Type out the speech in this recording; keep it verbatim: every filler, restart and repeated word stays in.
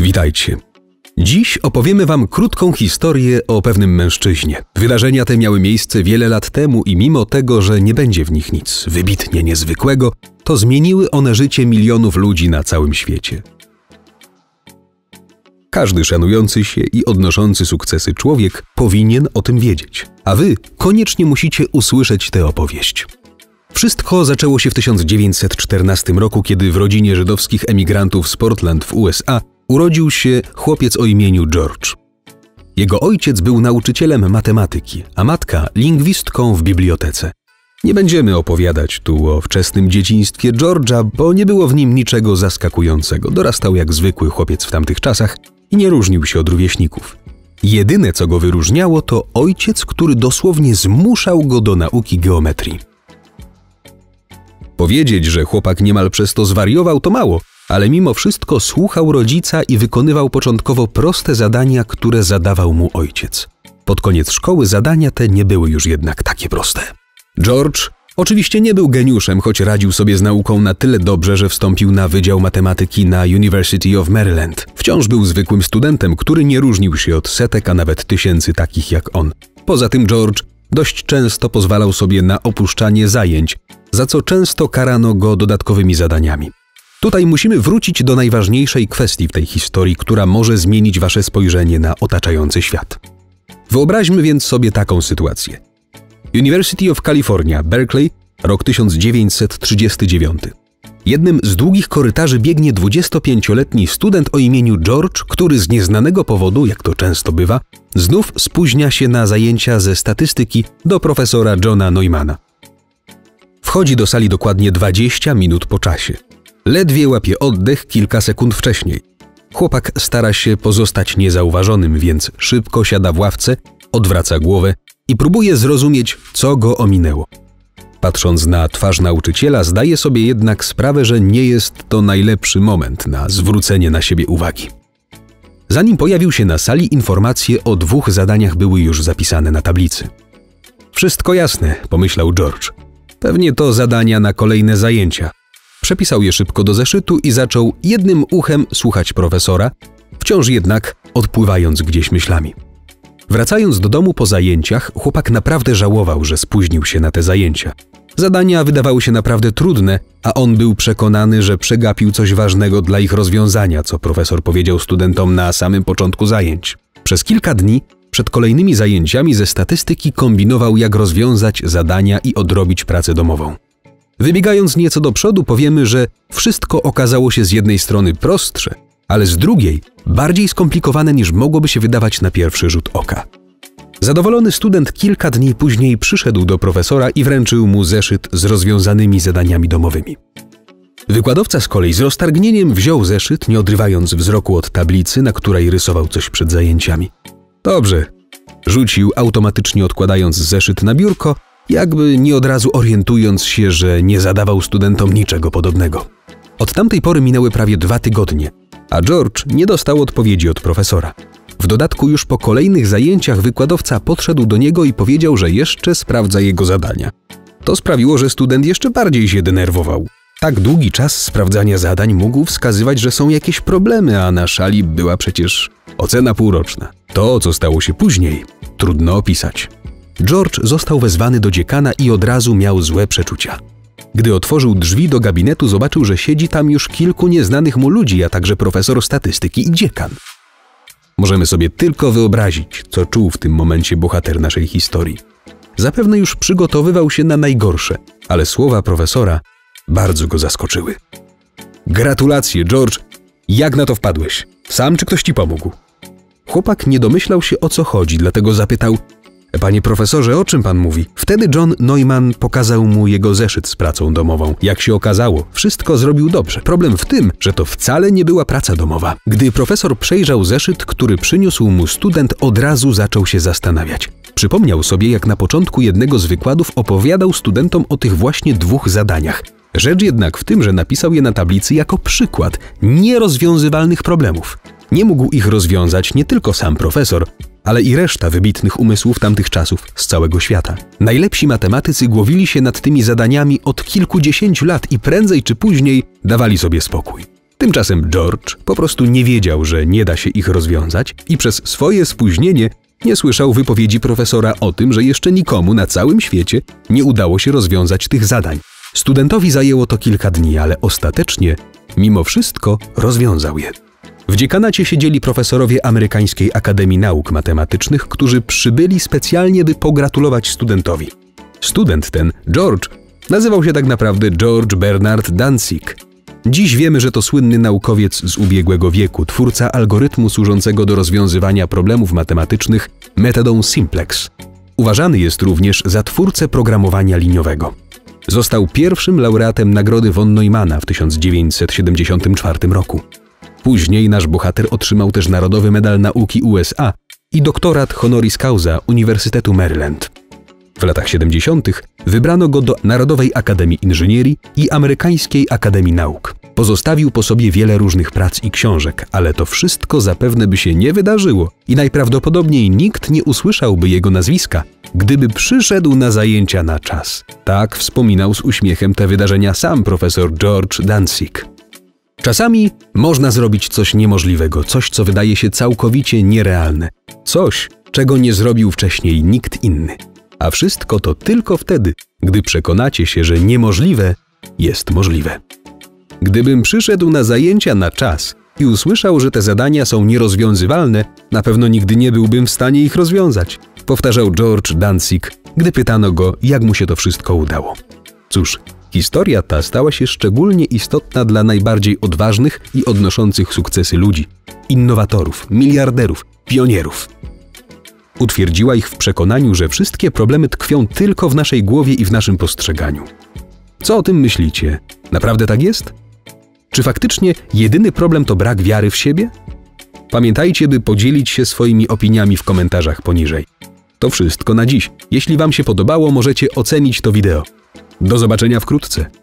Witajcie. Dziś opowiemy Wam krótką historię o pewnym mężczyźnie. Wydarzenia te miały miejsce wiele lat temu i mimo tego, że nie będzie w nich nic wybitnie niezwykłego, to zmieniły one życie milionów ludzi na całym świecie. Każdy szanujący się i odnoszący sukcesy człowiek powinien o tym wiedzieć. A Wy koniecznie musicie usłyszeć tę opowieść. Wszystko zaczęło się w tysiąc dziewięćset czternastym roku, kiedy w rodzinie żydowskich emigrantów z Portland w U S A urodził się chłopiec o imieniu George. Jego ojciec był nauczycielem matematyki, a matka lingwistką w bibliotece. Nie będziemy opowiadać tu o wczesnym dzieciństwie George'a, bo nie było w nim niczego zaskakującego. Dorastał jak zwykły chłopiec w tamtych czasach i nie różnił się od rówieśników. Jedyne, co go wyróżniało, to ojciec, który dosłownie zmuszał go do nauki geometrii. Powiedzieć, że chłopak niemal przez to zwariował, to mało, ale mimo wszystko słuchał rodzica i wykonywał początkowo proste zadania, które zadawał mu ojciec. Pod koniec szkoły zadania te nie były już jednak takie proste. George oczywiście nie był geniuszem, choć radził sobie z nauką na tyle dobrze, że wstąpił na Wydział Matematyki na University of Maryland. Wciąż był zwykłym studentem, który nie różnił się od setek, a nawet tysięcy takich jak on. Poza tym George dość często pozwalał sobie na opuszczanie zajęć, za co często karano go dodatkowymi zadaniami. Tutaj musimy wrócić do najważniejszej kwestii w tej historii, która może zmienić Wasze spojrzenie na otaczający świat. Wyobraźmy więc sobie taką sytuację. University of California, Berkeley, rok tysiąc dziewięćset trzydziesty dziewiąty. Jednym z długich korytarzy biegnie dwudziestopięcioletni student o imieniu George, który z nieznanego powodu, jak to często bywa, znów spóźnia się na zajęcia ze statystyki do profesora Johna Neumanna. Wchodzi do sali dokładnie dwadzieścia minut po czasie. Ledwie łapie oddech kilka sekund wcześniej. Chłopak stara się pozostać niezauważonym, więc szybko siada w ławce, odwraca głowę i próbuje zrozumieć, co go ominęło. Patrząc na twarz nauczyciela, zdaje sobie jednak sprawę, że nie jest to najlepszy moment na zwrócenie na siebie uwagi. Zanim pojawił się na sali, informacje o dwóch zadaniach były już zapisane na tablicy. Wszystko jasne, pomyślał George. Pewnie to zadania na kolejne zajęcia. Przepisał je szybko do zeszytu i zaczął jednym uchem słuchać profesora, wciąż jednak odpływając gdzieś myślami. Wracając do domu po zajęciach, chłopak naprawdę żałował, że spóźnił się na te zajęcia. Zadania wydawały się naprawdę trudne, a on był przekonany, że przegapił coś ważnego dla ich rozwiązania, co profesor powiedział studentom na samym początku zajęć. Przez kilka dni przed kolejnymi zajęciami ze statystyki kombinował, jak rozwiązać zadania i odrobić pracę domową. Wybiegając nieco do przodu, powiemy, że wszystko okazało się z jednej strony prostsze, ale z drugiej bardziej skomplikowane niż mogłoby się wydawać na pierwszy rzut oka. Zadowolony student kilka dni później przyszedł do profesora i wręczył mu zeszyt z rozwiązanymi zadaniami domowymi. Wykładowca z kolei z roztargnieniem wziął zeszyt, nie odrywając wzroku od tablicy, na której rysował coś przed zajęciami. Dobrze, rzucił, automatycznie odkładając zeszyt na biurko, jakby nie od razu orientując się, że nie zadawał studentom niczego podobnego. Od tamtej pory minęły prawie dwa tygodnie, a George nie dostał odpowiedzi od profesora. W dodatku już po kolejnych zajęciach wykładowca podszedł do niego i powiedział, że jeszcze sprawdza jego zadania. To sprawiło, że student jeszcze bardziej się denerwował. Tak długi czas sprawdzania zadań mógł wskazywać, że są jakieś problemy, a na szali była przecież ocena półroczna. To, co stało się później, trudno opisać. George został wezwany do dziekana i od razu miał złe przeczucia. Gdy otworzył drzwi do gabinetu, zobaczył, że siedzi tam już kilku nieznanych mu ludzi, a także profesor statystyki i dziekan. Możemy sobie tylko wyobrazić, co czuł w tym momencie bohater naszej historii. Zapewne już przygotowywał się na najgorsze, ale słowa profesora bardzo go zaskoczyły. Gratulacje, George! Jak na to wpadłeś? Sam czy ktoś ci pomógł? Chłopak nie domyślał się, o co chodzi, dlatego zapytał: Panie profesorze, o czym pan mówi? Wtedy John Neumann pokazał mu jego zeszyt z pracą domową. Jak się okazało, wszystko zrobił dobrze. Problem w tym, że to wcale nie była praca domowa. Gdy profesor przejrzał zeszyt, który przyniósł mu student, od razu zaczął się zastanawiać. Przypomniał sobie, jak na początku jednego z wykładów opowiadał studentom o tych właśnie dwóch zadaniach. Rzecz jednak w tym, że napisał je na tablicy jako przykład nierozwiązywalnych problemów. Nie mógł ich rozwiązać nie tylko sam profesor, ale i reszta wybitnych umysłów tamtych czasów z całego świata. Najlepsi matematycy głowili się nad tymi zadaniami od kilkudziesięciu lat i prędzej czy później dawali sobie spokój. Tymczasem George po prostu nie wiedział, że nie da się ich rozwiązać i przez swoje spóźnienie nie słyszał wypowiedzi profesora o tym, że jeszcze nikomu na całym świecie nie udało się rozwiązać tych zadań. Studentowi zajęło to kilka dni, ale ostatecznie, mimo wszystko, rozwiązał je. W dziekanacie siedzieli profesorowie Amerykańskiej Akademii Nauk Matematycznych, którzy przybyli specjalnie, by pogratulować studentowi. Student ten, George, nazywał się tak naprawdę George Bernard Dantzig. Dziś wiemy, że to słynny naukowiec z ubiegłego wieku, twórca algorytmu służącego do rozwiązywania problemów matematycznych metodą simplex. Uważany jest również za twórcę programowania liniowego. Został pierwszym laureatem Nagrody von Neumanna w tysiąc dziewięćset siedemdziesiątym czwartym roku. Później nasz bohater otrzymał też Narodowy Medal Nauki U S A i doktorat honoris causa Uniwersytetu Maryland. W latach siedemdziesiątych wybrano go do Narodowej Akademii Inżynierii i Amerykańskiej Akademii Nauk. Pozostawił po sobie wiele różnych prac i książek, ale to wszystko zapewne by się nie wydarzyło i najprawdopodobniej nikt nie usłyszałby jego nazwiska, gdyby przyszedł na zajęcia na czas. Tak wspominał z uśmiechem te wydarzenia sam profesor George Dantzig. Czasami można zrobić coś niemożliwego, coś, co wydaje się całkowicie nierealne. Coś, czego nie zrobił wcześniej nikt inny. A wszystko to tylko wtedy, gdy przekonacie się, że niemożliwe jest możliwe. Gdybym przyszedł na zajęcia na czas i usłyszał, że te zadania są nierozwiązywalne, na pewno nigdy nie byłbym w stanie ich rozwiązać, powtarzał George Dantzig, gdy pytano go, jak mu się to wszystko udało. Cóż, historia ta stała się szczególnie istotna dla najbardziej odważnych i odnoszących sukcesy ludzi, innowatorów, miliarderów, pionierów. Utwierdziła ich w przekonaniu, że wszystkie problemy tkwią tylko w naszej głowie i w naszym postrzeganiu. Co o tym myślicie? Naprawdę tak jest? Czy faktycznie jedyny problem to brak wiary w siebie? Pamiętajcie, by podzielić się swoimi opiniami w komentarzach poniżej. To wszystko na dziś. Jeśli Wam się podobało, możecie ocenić to wideo. Do zobaczenia wkrótce.